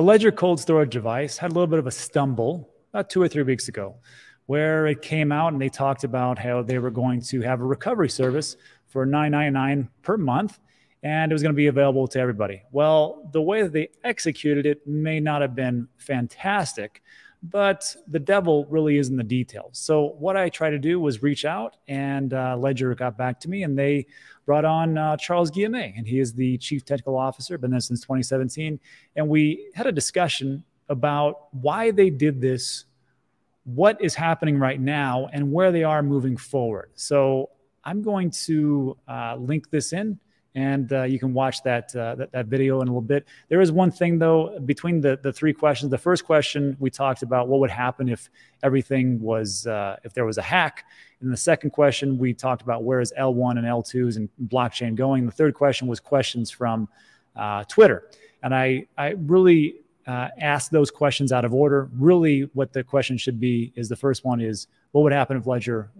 The Ledger cold storage device had a little bit of a stumble about 2 or 3 weeks ago, where it came out and they talked about how they were going to have a recovery service for $9.99 per month, and it was going to be available to everybody. Well, the way that they executed it may not have been fantastic, but the devil really is in the details. So what I tried to do was reach out, and Ledger got back to me, and they brought on Charles Guillemet, and he is the chief technical officer, been there since 2017. And we had a discussion about why they did this, what is happening right now, and where they are moving forward. So I'm going to link this in, and you can watch that video in a little bit. There is one thing, though, between the three questions. The first question, we talked about what would happen if everything was, if there was a hack. And the second question, we talked about where is L1 and L2s and blockchain going. The third question was questions from Twitter. And I really asked those questions out of order. Really what the question should be is, the first one is, what would happen if Ledger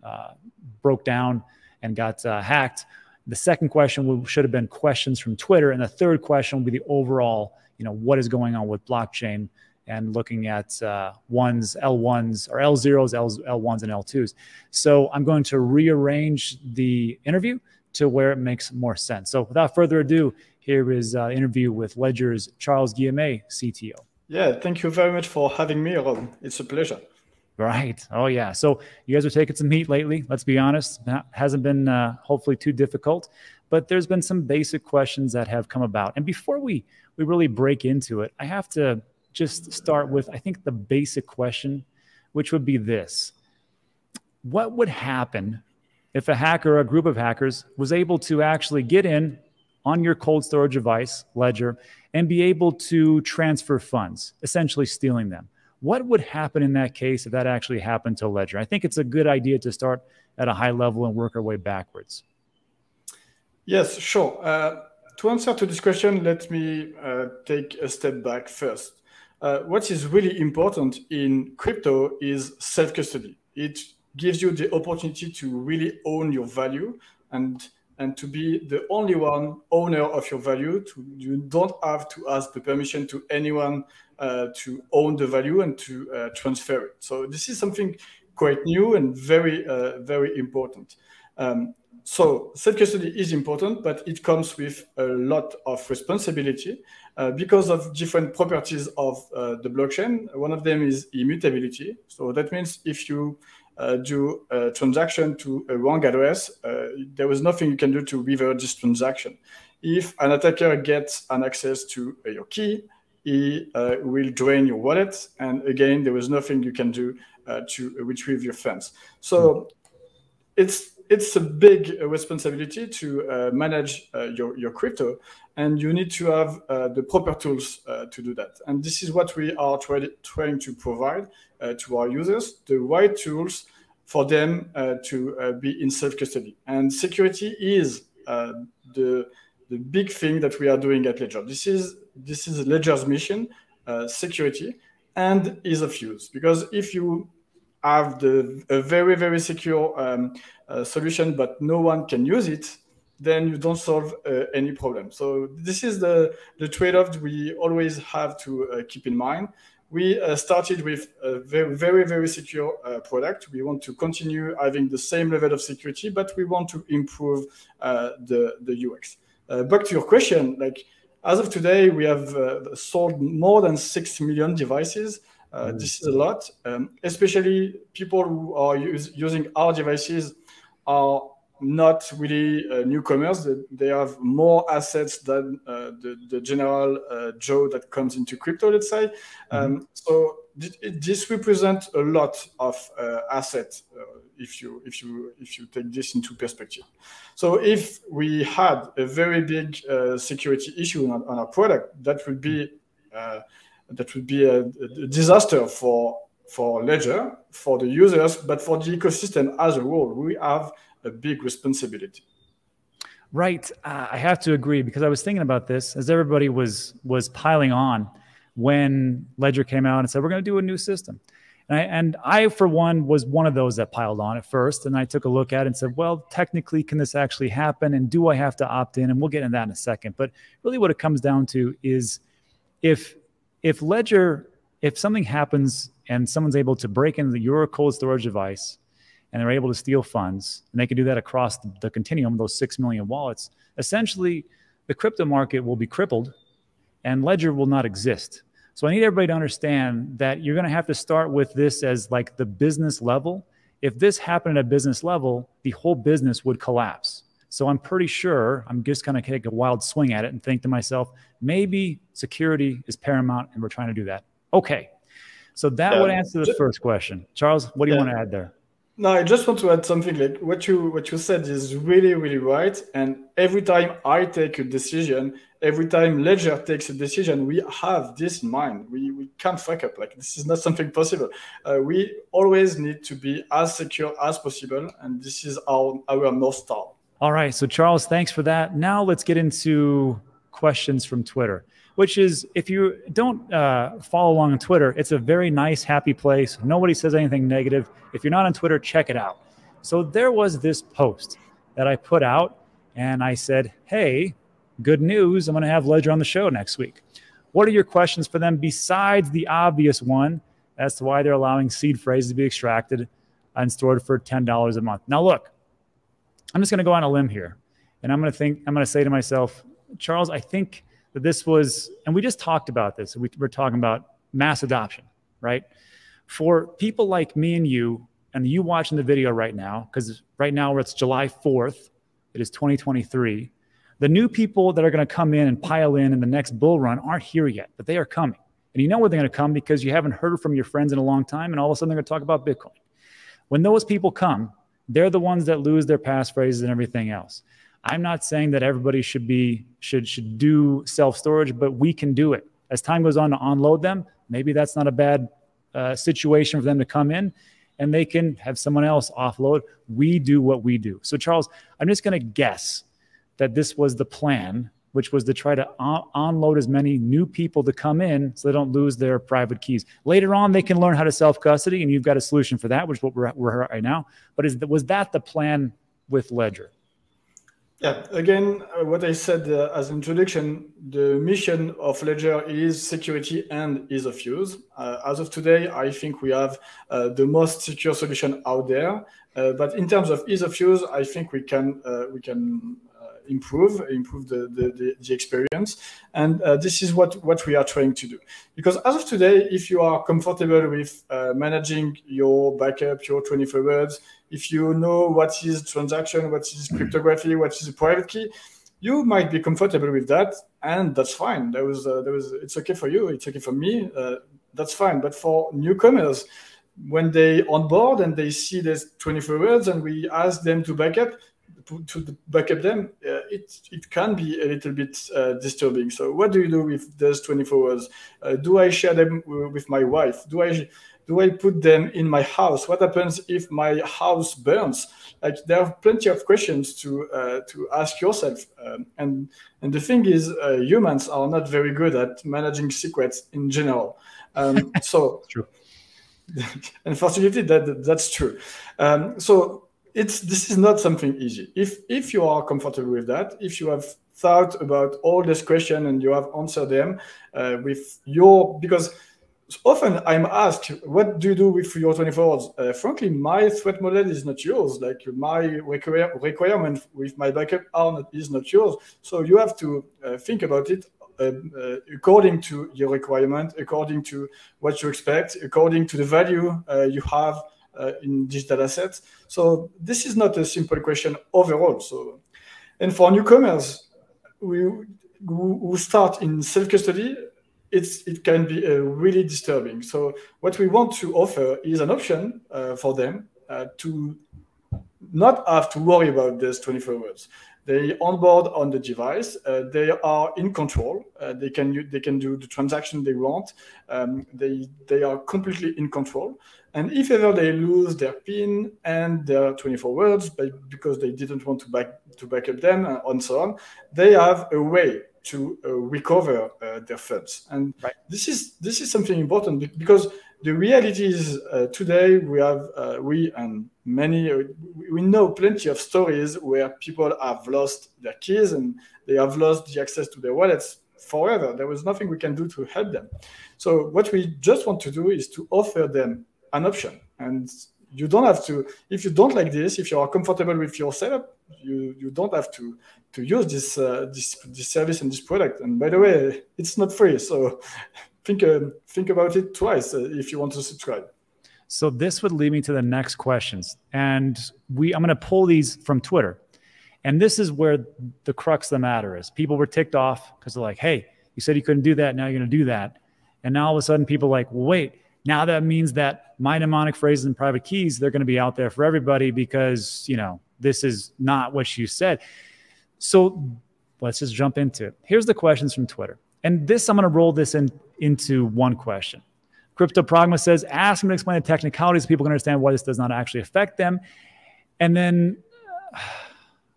broke down and got hacked? The second question should have been questions from Twitter. And the third question would be the overall, you know, what is going on with blockchain, and looking at L1s or L0s, L1s and L2s. So I'm going to rearrange the interview to where it makes more sense. So without further ado, here is an interview with Ledger's Charles Guillemet, CTO. Yeah, thank you very much for having me, Ron. It's a pleasure. Right. Oh, yeah. So you guys are taking some heat lately. Let's be honest. It hasn't been hopefully too difficult, but there's been some basic questions that have come about. And before we really break into it, I have to just start with, I think, the basic question, which would be this. What would happen if a hacker or a group of hackers was able to actually get in on your cold storage device, Ledger, and be able to transfer funds, essentially stealing them? What would happen in that case if that actually happened to Ledger? I think it's a good idea to start at a high level and work our way backwards. Yes, sure. To answer to this question, let me take a step back first. What is really important in crypto is self-custody. It gives you the opportunity to really own your value and to be the only one owner of your value. You don't have to ask the permission to anyone to own the value and to transfer it. So this is something quite new and very, very important. So self-custody is important, but it comes with a lot of responsibility because of different properties of the blockchain. One of them is immutability. So that means if you do a transaction to a wrong address, there was nothing you can do to reverse this transaction. If an attacker gets an access to your key, he will drain your wallet. And again, there was nothing you can do to retrieve your funds. So it's a big responsibility to manage your crypto, and you need to have the proper tools to do that. And this is what we are trying to provide to our users, the right tools for them to be in self-custody. And security is the big thing that we are doing at Ledger. This is Ledger's mission, security, and ease of use. Because if you have a very, very secure solution, but no one can use it, then you don't solve any problem. So this is the trade-off we always have to keep in mind. We started with a very, very, very secure product. We want to continue having the same level of security, but we want to improve the UX. Back to your question, like, as of today, we have sold more than 6 million devices. This is a lot, especially people who are using our devices are not really newcomers. They have more assets than the general Joe that comes into crypto, let's say. So this represents a lot of assets if you take this into perspective. So if we had a very big security issue on our product, that would be a disaster for Ledger, for the users, but for the ecosystem as a whole. We have a big responsibility. Right. I have to agree, because I was thinking about this as everybody was piling on when Ledger came out and said, we're going to do a new system. And I, for one, was one of those that piled on at first. And I took a look at it and said, well, technically, can this actually happen? And do I have to opt in? And we'll get into that in a second. But really what it comes down to is if if Ledger, if something happens and someone's able to break into your cold storage device and they're able to steal funds, and they can do that across the continuum, those 6 million wallets, essentially the crypto market will be crippled and Ledger will not exist. So I need everybody to understand that you're going to have to start with this as like the business level. If this happened at a business level, the whole business would collapse. So I'm pretty sure, I'm just going to take a wild swing at it and think to myself, maybe security is paramount and we're trying to do that. Okay. So that would answer the first question. Charles, what do you want to add there? No, I just want to add something. Like what you said is really, really right. And every time I take a decision, every time Ledger takes a decision, we have this in mind. We can't fuck up. Like, this is not something possible. We always need to be as secure as possible. And this is our North Star. All right. So Charles, thanks for that. Now let's get into questions from Twitter, which is, if you don't follow along on Twitter, it's a very nice, happy place. Nobody says anything negative. If you're not on Twitter, check it out. So there was this post that I put out and I said, hey, good news, I'm going to have Ledger on the show next week. What are your questions for them besides the obvious one as to why they're allowing seed phrases to be extracted and stored for $10 a month? Now look, I'm just going to go on a limb here and I'm going to say to myself, Charles, I think that this was, and we just talked about this. We're talking about mass adoption, right? For people like me and you watching the video right now, because right now it's July 4th, it is 2023. The new people that are going to come in and pile in the next bull run aren't here yet, but they are coming. And you know where they're going to come because you haven't heard from your friends in a long time, and all of a sudden they're going to talk about Bitcoin. When those people come, they're the ones that lose their passphrases and everything else. I'm not saying that everybody should do self-storage, but we can do it. As time goes on to unload them, maybe that's not a bad situation for them to come in, and they can have someone else offload. We do what we do. So Charles, I'm just going to guess that this was the plan, which was to try to unload as many new people to come in so they don't lose their private keys. Later on, they can learn how to self-custody, and you've got a solution for that, which is what we're at right now. But was that the plan with Ledger? Yeah, again, what I said as introduction, the mission of Ledger is security and ease of use. As of today, I think we have the most secure solution out there. But in terms of ease of use, I think we can improve the experience. And this is what we are trying to do. Because as of today, if you are comfortable with managing your backup, your 24 words, if you know what is transaction, what is cryptography, what is a private key, you might be comfortable with that. And that's fine. It's okay for you. It's okay for me. That's fine. But for newcomers, when they onboard and they see this 24 words and we ask them to back up them, it can be a little bit disturbing. So what do you do with those 24 hours? Do I share them with my wife? Do I put them in my house? What happens if my house burns? Like, there are plenty of questions to ask yourself. And the thing is, humans are not very good at managing secrets in general. So true. Unfortunately, that's true. So this is not something easy. If you are comfortable with that, if you have thought about all this question and you have answered them because often I'm asked, what do you do with your 24 hours? Frankly, my threat model is not yours. Like, my requirement with my backup is not yours. So you have to think about it according to your requirement, according to what you expect, according to the value you have in digital assets. So this is not a simple question overall. So, and for newcomers who start in self-custody, it can be really disturbing. So what we want to offer is an option for them to not have to worry about these 24 hours. They onboard on the device. They are in control. They can do the transaction they want. They are completely in control. And if ever they lose their PIN and their 24 words because they didn't want to back up them and so on, they have a way to recover their funds. And right. This is something important, because the reality is today we know plenty of stories where people have lost their keys and they have lost the access to their wallets forever. There was nothing we can do to help them. So what we just want to do is to offer them an option. And you don't have to, if you don't like this, if you are comfortable with your setup, you don't have to use this, this service and this product. And by the way, it's not free. So think about it twice if you want to subscribe. So this would lead me to the next questions. And I'm going to pull these from Twitter. And this is where the crux of the matter is. People were ticked off because they're like, hey, you said you couldn't do that. Now you're going to do that. And now all of a sudden people are like, well, wait, now that means that my mnemonic phrases and private keys, they're going to be out there for everybody because, you know, this is not what you said. So let's just jump into it. Here's the questions from Twitter. And this, I'm going to roll this into one question. CryptoPragma says, ask them to explain the technicalities so people can understand why this does not actually affect them. And then...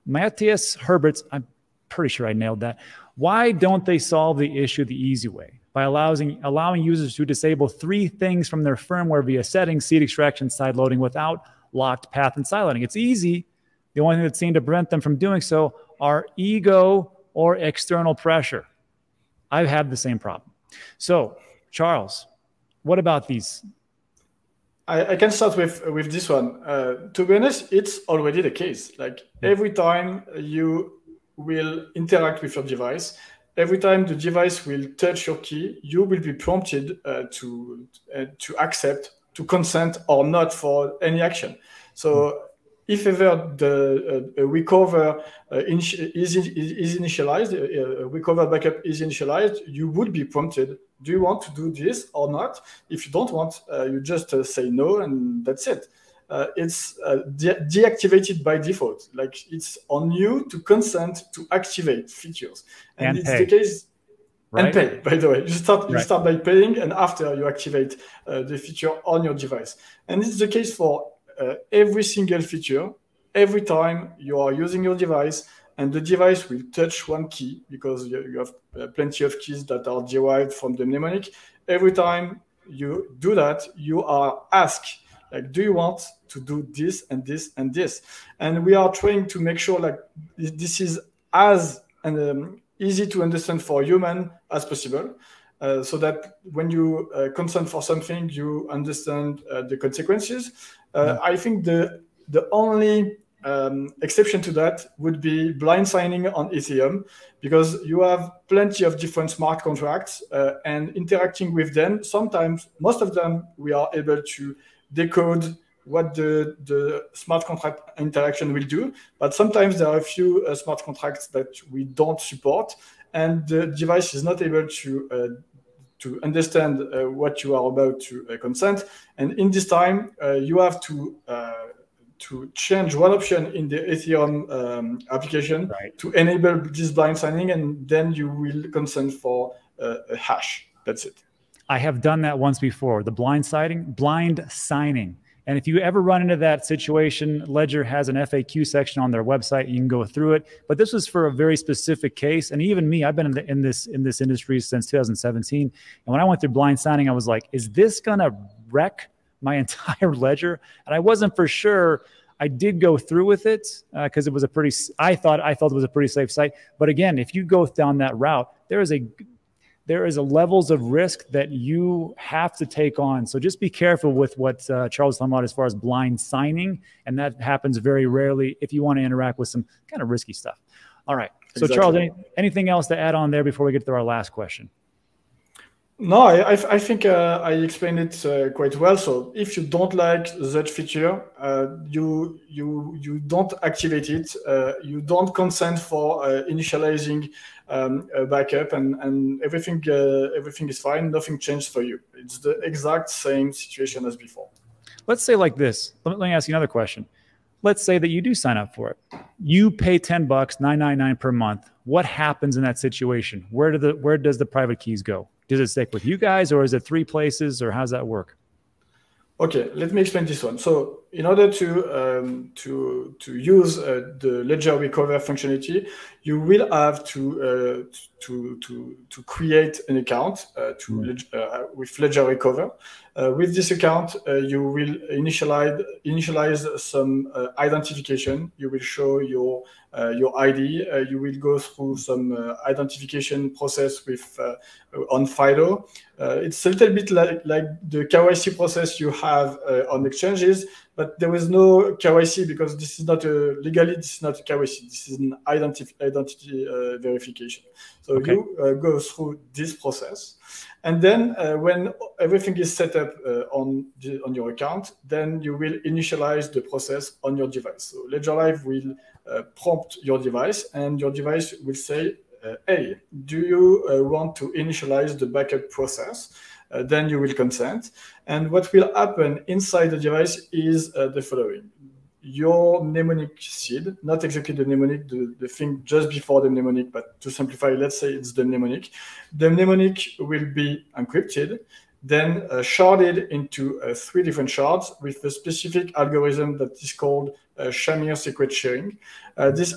Matthias Herberts, I'm pretty sure I nailed that. Why don't they solve the issue the easy way? By allowing users to disable 3 things from their firmware via settings, seed extraction, side loading without locked path and side loading. It's easy. The only thing that seemed to prevent them from doing so are ego or external pressure. I've had the same problem. So, Charles, what about these? I can start with this one. To be honest, it's already the case. Like every time you will interact with your device, every time the device will touch your key, you will be prompted to accept, to consent or not for any action. So if ever the recover is initialized, recover backup is initialized, you would be prompted, do you want to do this or not? If you don't want, you just say no, and that's it. It's deactivated by default. Like it's on you to consent to activate features, and it's the case. Right? And pay, by the way, you start by paying, and after you activate the feature on your device. And it's the case for every single feature. Every time you are using your device, and the device will touch one key, because you have plenty of keys that are derived from the mnemonic. Every time you do that, you are asked, like, do you want to do this and this and this? And we are trying to make sure like this is as easy to understand for human as possible, so that when you consent for something, you understand the consequences. I think the only exception to that would be blind signing on Ethereum, because you have plenty of different smart contracts and interacting with them. Sometimes, most of them, we are able to decode what the smart contract interaction will do. But sometimes there are a few smart contracts that we don't support, and the device is not able to understand what you are about to consent. And in this time, you have to change one option in the Ethereum application to enable this blind signing, and then you will consent for a hash. That's it. I have done that once before, the blind signing. And if you ever run into that situation, Ledger has an FAQ section on their website. You can go through it. But this was for a very specific case. And even me, I've been in this industry since 2017. And when I went through blind signing, I was like, is this going to wreck my entire ledger? And I wasn't for sure. I did go through with it because it was I felt it was a pretty safe site. But again, if you go down that route, there is a levels of risk that you have to take on. So just be careful with what Charles talked about as far as blind signing, and that happens very rarely if you want to interact with some kind of risky stuff. All right. So exactly. Charles, anything else to add on there before we get to our last question? No, I think I explained it quite well. So if you don't like that feature, you don't activate it, you don't consent for initializing a backup, and everything is fine. Nothing changed for you. It's the exact same situation as before. Let's say like this. Let me ask you another question. Let's say that you do sign up for it. You pay $10, $9.99 per month. What happens in that situation? Where does the private keys go? Does it stick with you guys, or is it 3 places, or how does that work? Okay, let me explain this one. So in order to use the Ledger Recover functionality, you will have to create an account with Ledger Recover. With this account, you will initialize some identification. You will show your ID. You will go through some identification process with on FIDO. It's a little bit like the KYC process you have on exchanges, but there is no KYC because this is not a legally. This is not a KYC. This is an identity verification. So okay. You go through this process, and then when everything is set up on your account, then you will initialize the process on your device. So Ledger Live will prompt your device, and your device will say, "Hey, do you want to initialize the backup process?" Then you will consent. And what will happen inside the device is the following. Your mnemonic seed, not exactly the mnemonic, the thing just before the mnemonic, but to simplify, let's say it's the mnemonic. The mnemonic will be encrypted, then sharded into 3 different shards with a specific algorithm that is called Shamir Secret Sharing. This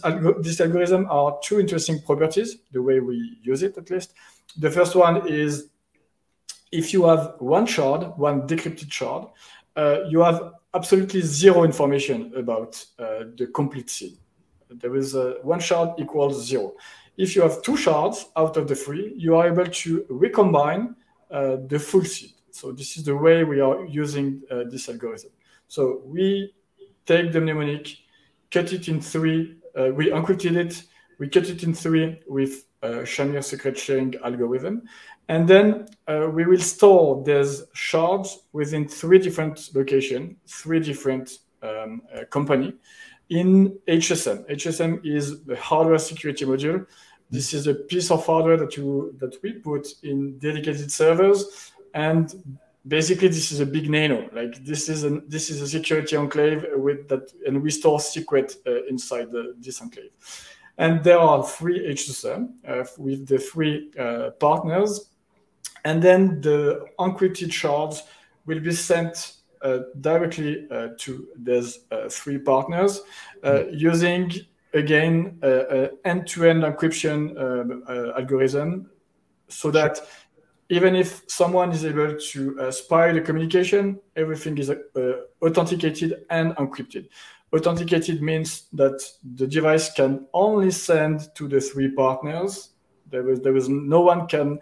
algorithm are 2 interesting properties, the way we use it at least. The first one is if you have 1 shard, 1 decrypted shard, you have absolutely 0 information about the complete seed. There is 1 shard equals 0. If you have 2 shards out of the 3, you are able to recombine the full seed. So this is the way we are using this algorithm. So we take the mnemonic, cut it in 3, we encrypted it, we cut it in 3 with Shamir Secret Sharing algorithm, and then we will store these shards within 3 different locations, 3 different companies in HSM. HSM is the hardware security module. This is a piece of hardware that we put in dedicated servers, and basically this is a big nano. Like this is a security enclave with that, and we store secret inside this enclave. And there are 3 HSM with the 3 partners, and then the encrypted shards will be sent directly to those 3 partners using. Again, end-to-end encryption algorithm, so that even if someone is able to spy the communication, everything is authenticated and encrypted. Authenticated means that the device can only send to the 3 partners. There is no one can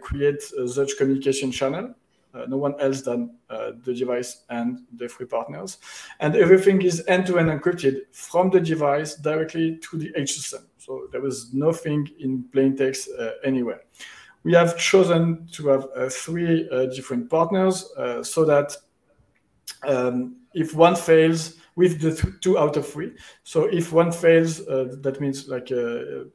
create such communication channel. No one else than the device and the 3 partners. And everything is end-to-end encrypted from the device directly to the HSM. So there was nothing in plain text anywhere. We have chosen to have 3 different partners so that if one fails with the 2 out of 3, so if one fails, that means like you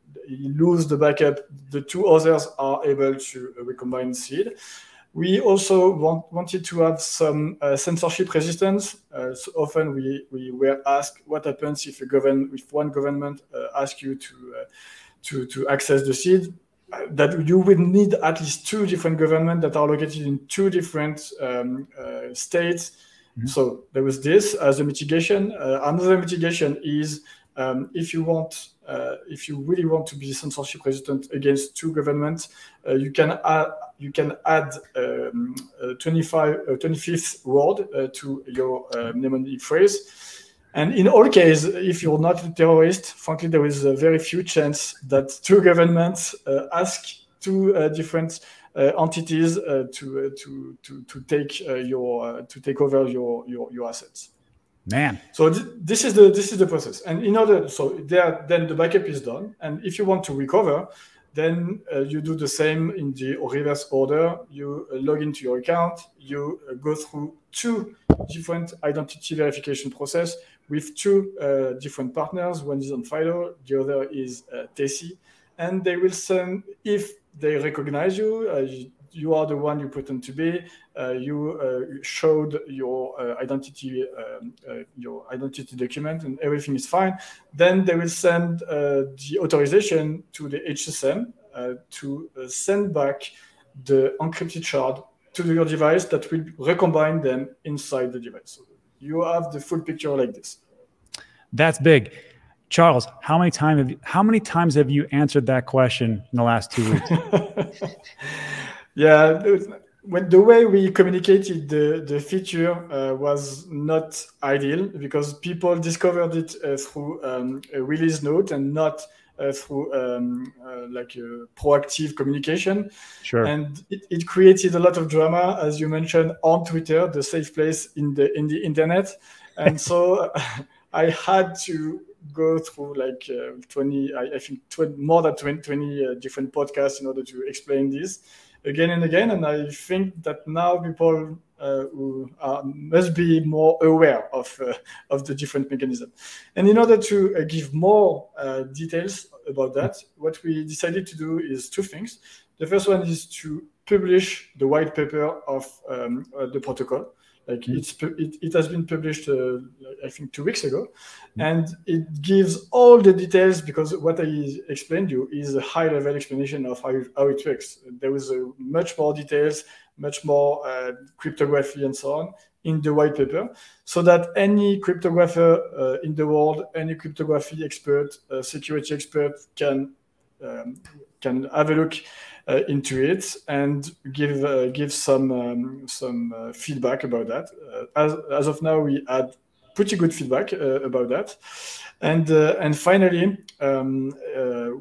lose the backup, the 2 others are able to recombine seed. We also wanted to have some censorship resistance. So often we were asked what happens if one government asks you to access the seed, that you would need at least 2 different governments that are located in 2 different states. Mm-hmm. So there was this as a mitigation. Another mitigation is if you really want to be censorship resistant against 2 governments, you can add 25th word to your mnemonic phrase. And in all cases, if you're not a terrorist, frankly, there is a very few chance that 2 governments ask 2 different entities to take to take over your assets. Man. So this is the process, and in order, so there then the backup is done, and if you want to recover, then you do the same in the reverse order. You log into your account, you go through 2 different identity verification process with 2 different partners. One is on FIDO, the other is TC, and they will send if they recognize you. You are the one you pretend to be. You showed your identity document, and everything is fine. Then they will send the authorization to the HSM to send back the encrypted shard to your device that will recombine them inside the device. So you have the full picture like this. That's big. Charles, how many times have you answered that question in the last 2 weeks? Yeah, when the way we communicated the feature was not ideal because people discovered it through a release note and not through like a proactive communication. Sure. And it created a lot of drama, as you mentioned, on Twitter, the safe place in the internet. And so I had to go through like 20, more than 20 different podcasts in order to explain this again and again. And I think that now people who must be more aware of the different mechanism. And in order to give more details about that, what we decided to do is two things. The first one is to publish the white paper of the protocol. Like it has been published, I think, 2 weeks ago, and it gives all the details because what I explained you is a high-level explanation of how it works. There is much more details, much more cryptography and so on in the white paper, so that any cryptographer in the world, any cryptography expert, security expert can have a look into it and give some feedback about that. As of now, we had pretty good feedback about that. And finally,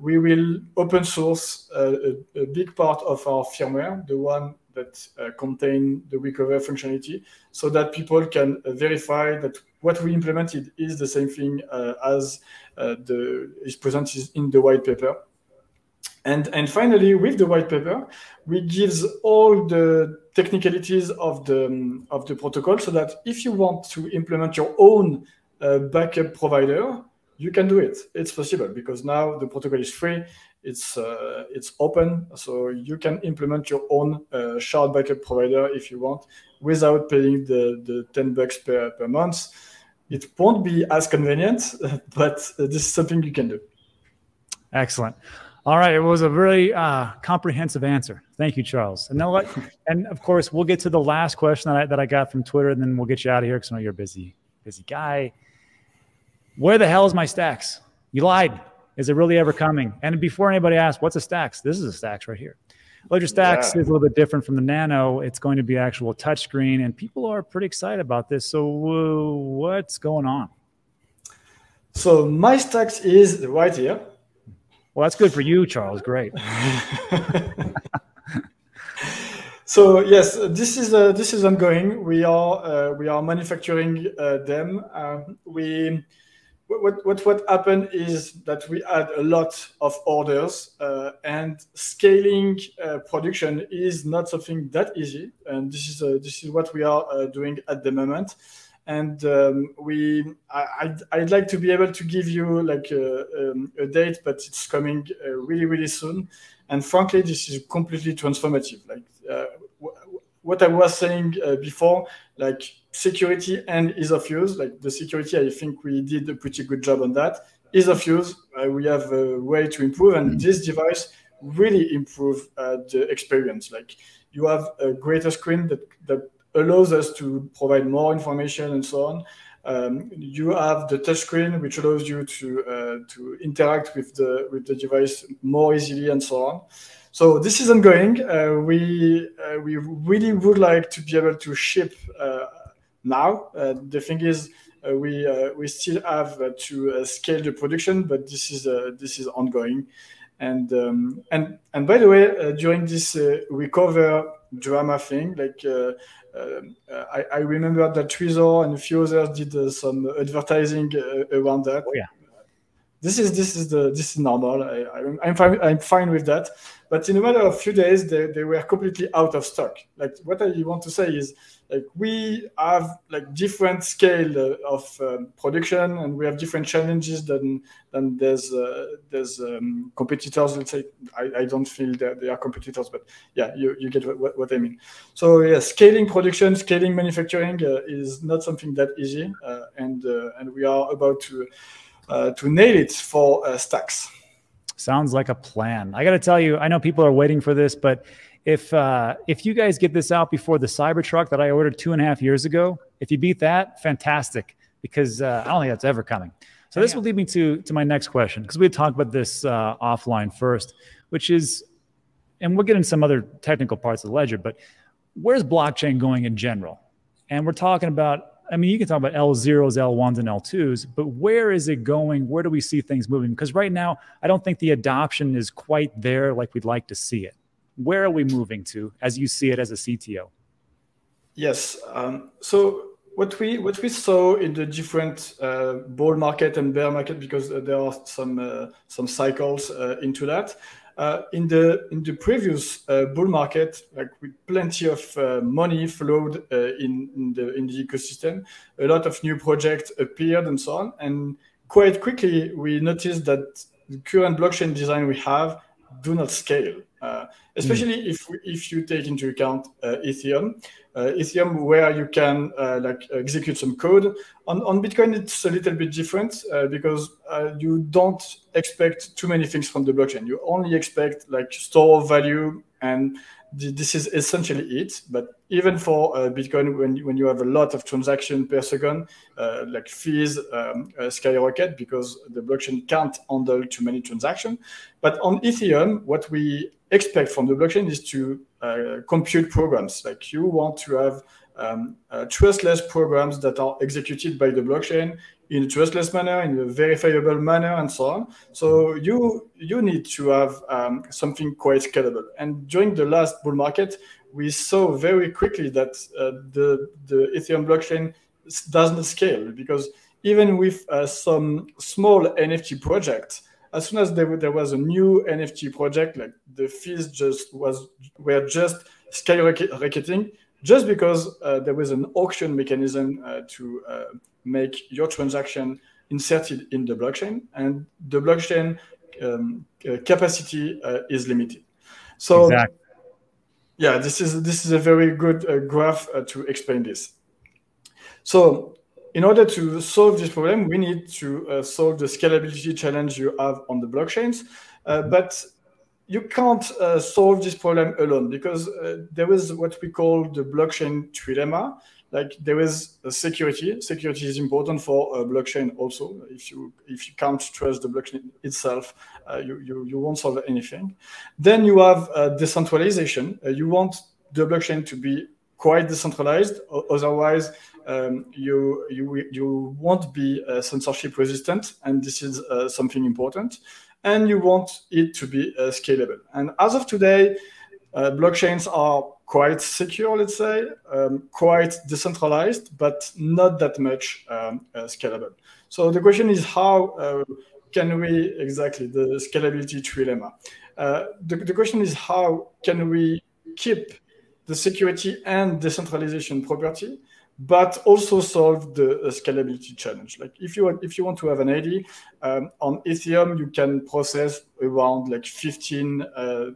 we will open source a big part of our firmware, the one that contain the recover functionality, so that people can verify that what we implemented is the same thing as is presented in the white paper. And finally, with the white paper, we gives all the technicalities of the protocol, so that if you want to implement your own backup provider, you can do it. It's possible because now the protocol is free. It's open, so you can implement your own shard backup provider if you want, without paying the $10 per month. It won't be as convenient, but this is something you can do. Excellent. All right, it was a very comprehensive answer. Thank you, Charles. And now, and of course, we'll get to the last question that I got from Twitter, and then we'll get you out of here because I know you're a busy guy. Where the hell is my Stax? You lied. Is it really ever coming? And before anybody asks, what's a Stax? This is a Stax right here. Ledger Stax is a little bit different from the Nano. It's going to be actual touchscreen, and people are pretty excited about this. So what's going on? So my Stax is right here. Well, that's good for you, Charles. Great. So yes, this is ongoing. We are manufacturing them. What happened is that we had a lot of orders, and scaling production is not something that easy. And this is what we are doing at the moment. And I'd like to be able to give you like a date, but it's coming really soon. And frankly, this is completely transformative. Like what I was saying before, like security and ease of use. Like the security, I think we did a pretty good job on that. Ease of use, we have a way to improve, and this device really improve the experience. Like you have a greater screen that allows us to provide more information and so on. You have the touchscreen, which allows you to interact with the device more easily and so on. So this is ongoing. We really would like to be able to ship now. The thing is, we still have to scale the production, but this is ongoing. And by the way, during this recover drama thing, like I remember that Trezor and a few others did some advertising around that. Oh, yeah. This is normal. I'm fine with that. But in a matter of a few days, they were completely out of stock. Like what I want to say is, like we have like different scale of production, and we have different challenges than there's competitors. Let's say I don't feel that they are competitors, but yeah, you get what I mean. So yeah, scaling production, scaling manufacturing is not something that easy, and we are about to nail it for Stax. Sounds like a plan. I got to tell you, I know people are waiting for this, but if you guys get this out before the Cybertruck that I ordered 2.5 years ago, If you beat that, fantastic, because I don't think that's ever coming. So this will lead me to my next question, because we had talked about this offline first, which is, and we'll get into some other technical parts of the ledger, but where's blockchain going in general? And we're talking about, I mean, you can talk about L0s, L1s, and L2s, but where is it going? Where do we see things moving? Because right now, I don't think the adoption is quite there like we'd like to see it. Where are we moving to as you see it as a CTO? Yes. So what we saw in the different bull market and bear market, because there are some cycles into that. In the previous bull market, like with plenty of money flowed in the ecosystem, a lot of new projects appeared and so on. And quite quickly, we noticed that the current blockchain design we have do not scale, especially if you take into account Ethereum. Ethereum, where you can like execute some code. On Bitcoin, it's a little bit different because you don't expect too many things from the blockchain. You only expect like store value, and this is essentially it. But even for Bitcoin, when you have a lot of transactions per second, like fees skyrocket because the blockchain can't handle too many transactions. But on Ethereum, what we expect from the blockchain is to compute programs. Like you want to have trustless programs that are executed by the blockchain in a trustless manner, in a verifiable manner, and so on. So you need to have something quite scalable. And during the last bull market, we saw very quickly that the Ethereum blockchain doesn't scale, because even with some small NFT projects, as soon as there was a new NFT project, like the fees were just skyrocketing, just because there was an auction mechanism to make your transaction inserted in the blockchain, and the blockchain capacity is limited. So, exactly. Yeah, this is a very good graph to explain this. So, in order to solve this problem, we need to solve the scalability challenge you have on the blockchains. But you can't solve this problem alone, because there is what we call the blockchain trilemma. Like there is security. Security is important for blockchain also. If you can't trust the blockchain itself, you won't solve anything. Then you have decentralization. You want the blockchain to be quite decentralized, otherwise you won't be censorship resistant, and this is something important. And you want it to be scalable. And as of today, blockchains are quite secure, let's say, quite decentralized, but not that much scalable. So the question is, how can we exactly the scalability trilemma? The question is, how can we keep the security and decentralization property, but also solve the scalability challenge? Like if you want to have an ID, on Ethereum, you can process around like 15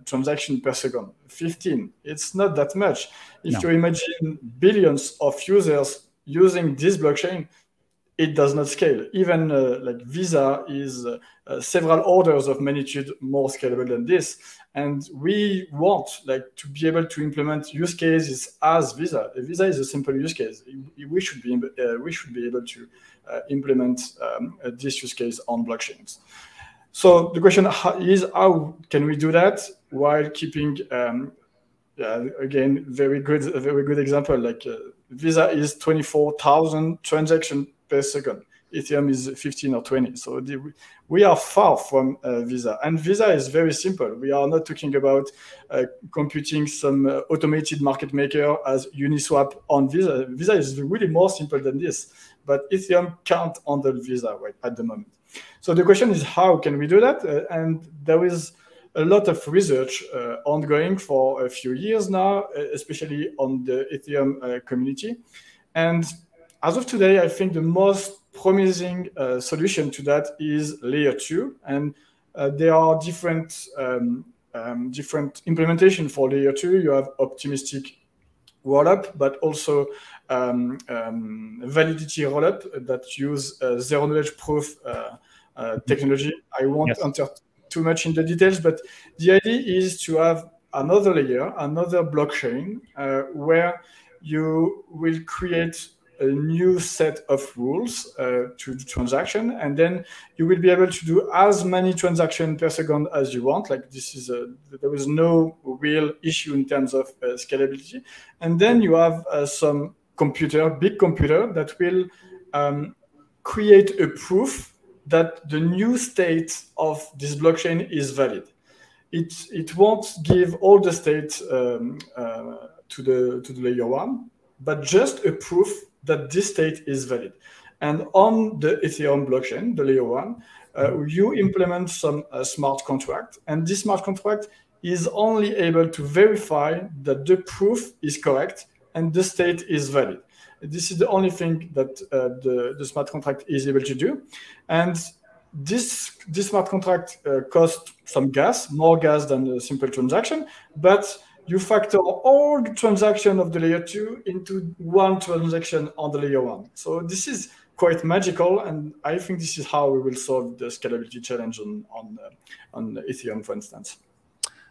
transactions per second. 15, it's not that much. If you imagine billions of users using this blockchain, it does not scale. Even like Visa is several orders of magnitude more scalable than this. And we want like to be able to implement use cases as Visa. Visa is a simple use case. We should be able to implement this use case on blockchains. So the question is, how can we do that while keeping again very good example, like Visa is 24,000 transactions per second. Ethereum is 15 or 20. So we are far from Visa. And Visa is very simple. We are not talking about computing some automated market maker as Uniswap on Visa. Visa is really more simple than this. But Ethereum can't handle Visa right at the moment. So the question is, how can we do that? And there is a lot of research ongoing for a few years now, especially on the Ethereum community. And as of today, I think the most promising solution to that is layer 2, and there are different implementation for layer 2. You have optimistic rollup, but also validity rollup that use zero knowledge proof technology. I won't enter too much in the details, but the idea is to have another layer, another blockchain where you will create a new set of rules to the transaction, and then you will be able to do as many transactions per second as you want. Like this is a, there is no real issue in terms of scalability. And then you have some computer, big computer, that will create a proof that the new state of this blockchain is valid. It won't give all the states to the layer one, but just a proof that this state is valid. And on the Ethereum blockchain, the layer one, you implement some smart contract, and this smart contract is only able to verify that the proof is correct and the state is valid. This is the only thing that the smart contract is able to do. And this smart contract costs some gas, more gas than a simple transaction, but you factor all the transaction of the layer two into one transaction on the layer one. So this is quite magical, and I think this is how we will solve the scalability challenge on Ethereum, for instance.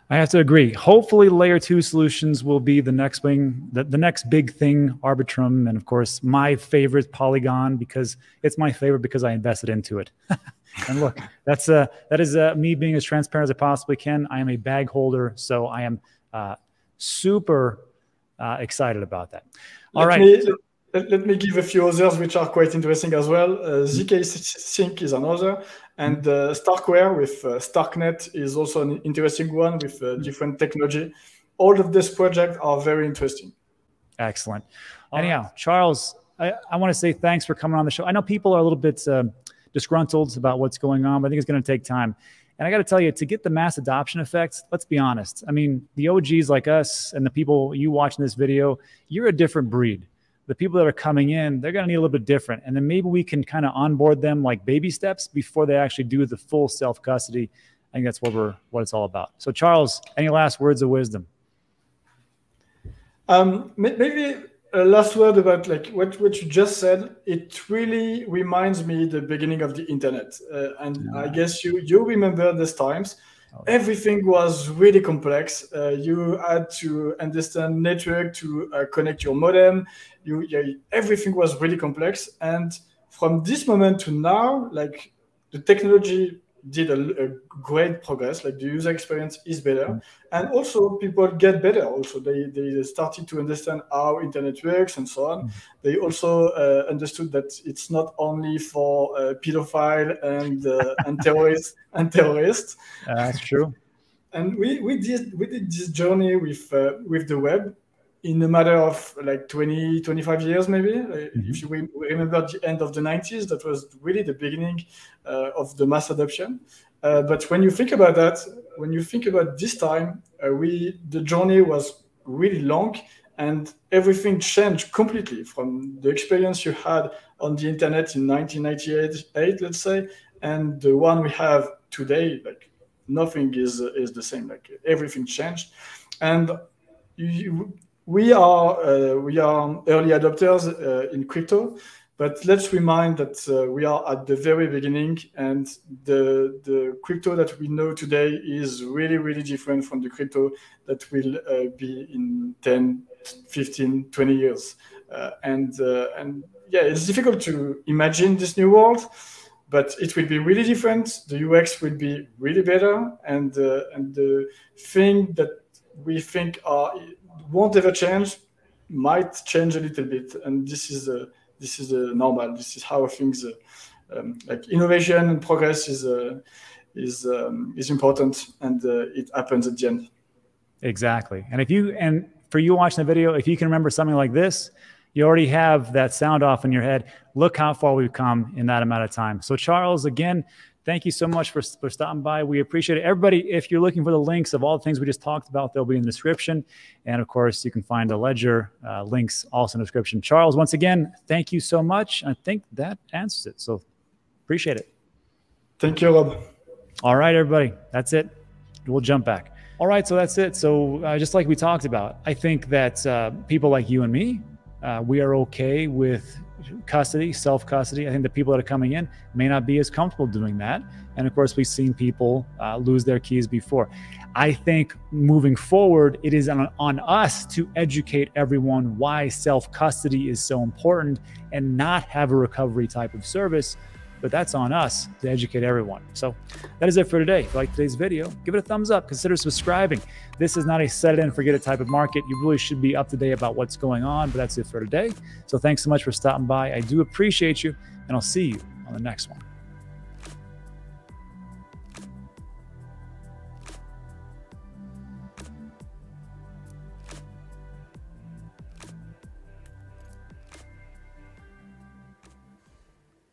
I have to agree. Hopefully, layer two solutions will be the next thing, the next big thing, Arbitrum, and of course, my favorite, Polygon, because it's my favorite because I invested into it. And look, that is me being as transparent as I possibly can. I am a bag holder, so I am super excited about that. All right. Let me give a few others which are quite interesting as well. ZK Sync is another, and Starkware with StarkNet is also an interesting one with different technology. All of these projects are very interesting. Excellent. Anyhow, Charles, I want to say thanks for coming on the show. I know people are a little bit disgruntled about what's going on, but I think it's going to take time. And I got to tell you, to get the mass adoption effects, let's be honest. I mean, the OGs like us and the people you watching this video, you're a different breed. The people that are coming in, they're going to need a little bit different. And then maybe we can kind of onboard them like baby steps before they actually do the full self-custody. I think that's what it's all about. So Charles, any last words of wisdom? Maybe a last word about like what you just said. It really reminds me the beginning of the internet. I guess you remember these times. Everything was really complex. You had to understand network to connect your modem. Everything was really complex. And from this moment to now, like the technology did a great progress. Like the user experience is better, and also people get better. Also, they started to understand how internet works and so on. They also understood that it's not only for pedophile and terrorists. That's true. And we did this journey with the web in a matter of like 20, 25 years, maybe. If you remember the end of the 90s, that was really the beginning of the mass adoption. But when you think about that, when you think about this time, the journey was really long, and everything changed completely from the experience you had on the internet in 1998, let's say, and the one we have today. Like nothing is the same. Like everything changed, and we are early adopters in crypto, but let's remind that we are at the very beginning, and the crypto that we know today is really, really different from the crypto that will be in 10, 15, 20 years. And yeah, it's difficult to imagine this new world, but it will be really different. The UX will be really better, and the thing that we think won't ever change might change a little bit, and this is normal. This is how things like innovation and progress is important, and it happens at the end. Exactly. And for you watching the video, if you can remember something like this, you already have that sound off in your head. Look how far we've come in that amount of time. So Charles, again, thank you so much for stopping by. We appreciate it. Everybody, if you're looking for the links of all the things we just talked about, they'll be in the description. And of course, you can find the Ledger links also in the description. Charles, once again, thank you so much. I think that answers it. So appreciate it. Thank you, Rob. All right, everybody. That's it. We'll jump back. All right, so that's it. So just like we talked about, I think that people like you and me, we are okay with custody, self-custody. I think the people that are coming in may not be as comfortable doing that. And of course, we've seen people lose their keys before. I think moving forward, it is on us to educate everyone why self-custody is so important and not have a recovery type of service, but that's on us to educate everyone. So that is it for today. If you like today's video, give it a thumbs up, consider subscribing. This is not a set it and forget it type of market. You really should be up to date about what's going on, but that's it for today. So thanks so much for stopping by. I do appreciate you, and I'll see you on the next one.